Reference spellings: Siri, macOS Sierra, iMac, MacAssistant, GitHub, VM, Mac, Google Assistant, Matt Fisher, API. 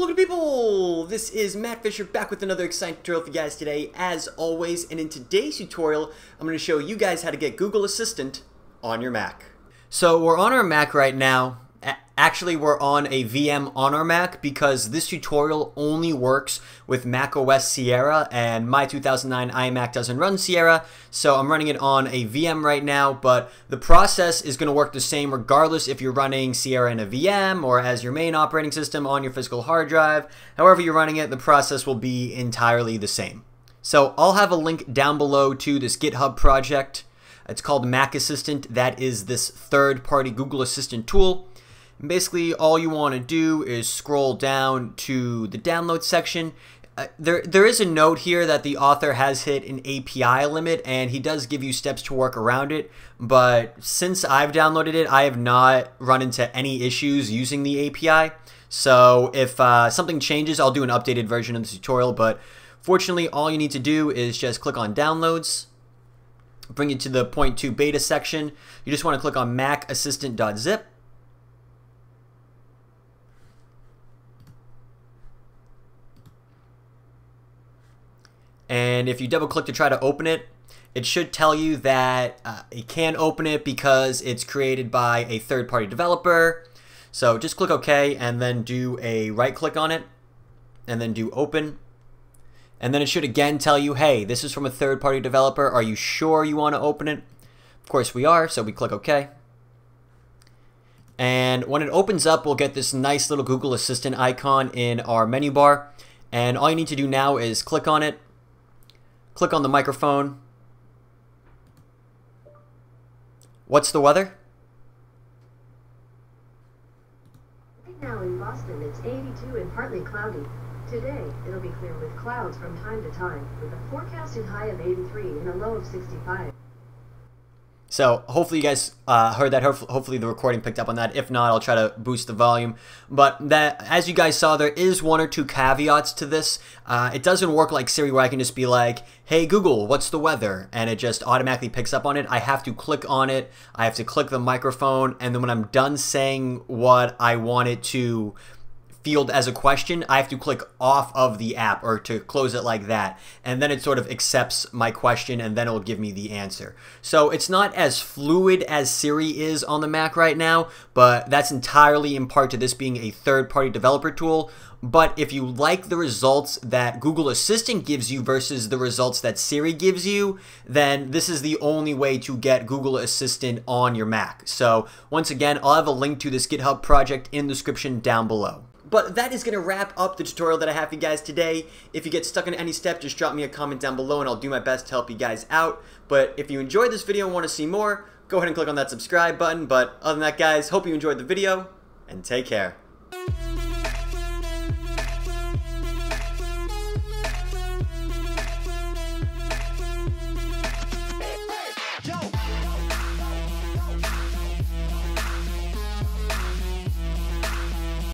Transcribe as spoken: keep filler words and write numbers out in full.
Hello people, this is Matt Fisher back with another exciting tutorial for you guys today as always, and in today's tutorial I'm going to show you guys how to get Google Assistant on your Mac. So we're on our Mac right now. Actually, we're on a V M on our Mac because this tutorial only works with macOS Sierra, and my two thousand nine iMac doesn't run Sierra, so I'm running it on a V M right now, but the process is going to work the same regardless if you're running Sierra in a V M or as your main operating system on your physical hard drive. However you're running it, the process will be entirely the same. So I'll have a link down below to this GitHub project. It's called MacAssistant. That is this third-party Google Assistant tool. Basically, all you want to do is scroll down to the download section. Uh, there, there is a note here that the author has hit an A P I limit, and he does give you steps to work around it. But since I've downloaded it, I have not run into any issues using the A P I. So if uh, something changes, I'll do an updated version of the tutorial. But fortunately, all you need to do is just click on Downloads. Bring you to the point two beta section. You just want to click on mac assistant dot zip. And if you double click to try to open it, it should tell you that uh, it can't open it because it's created by a third-party developer. So just click OK and then do a right click on it and then do open. And then it should again tell you, hey, this is from a third-party developer. Are you sure you want to open it? Of course we are, so we click OK. And when it opens up, we'll get this nice little Google Assistant icon in our menu bar. And all you need to do now is click on it. Click on the microphone. What's the weather? Right now in Boston, it's eighty-two and partly cloudy. Today, it'll be clear with clouds from time to time, with a forecasted high of eighty-three and a low of sixty-five. So hopefully you guys uh, heard that. Hopefully the recording picked up on that. If not, I'll try to boost the volume. But that, as you guys saw, there is one or two caveats to this. Uh, it doesn't work like Siri where I can just be like, hey Google, what's the weather? And it just automatically picks up on it. I have to click on it. I have to click the microphone. And then when I'm done saying what I want it to field as a question, I have to click off of the app or to close it like that, and then it sort of accepts my question and then it'll give me the answer. So it's not as fluid as Siri is on the Mac right now, but that's entirely in part to this being a third-party developer tool. But if you like the results that Google Assistant gives you versus the results that Siri gives you, then this is the only way to get Google Assistant on your Mac. So once again, I'll have a link to this GitHub project in the description down below. But that is going to wrap up the tutorial that I have for you guys today. If you get stuck on any step, just drop me a comment down below and I'll do my best to help you guys out. But if you enjoyed this video and want to see more, go ahead and click on that subscribe button. But other than that, guys, hope you enjoyed the video and take care.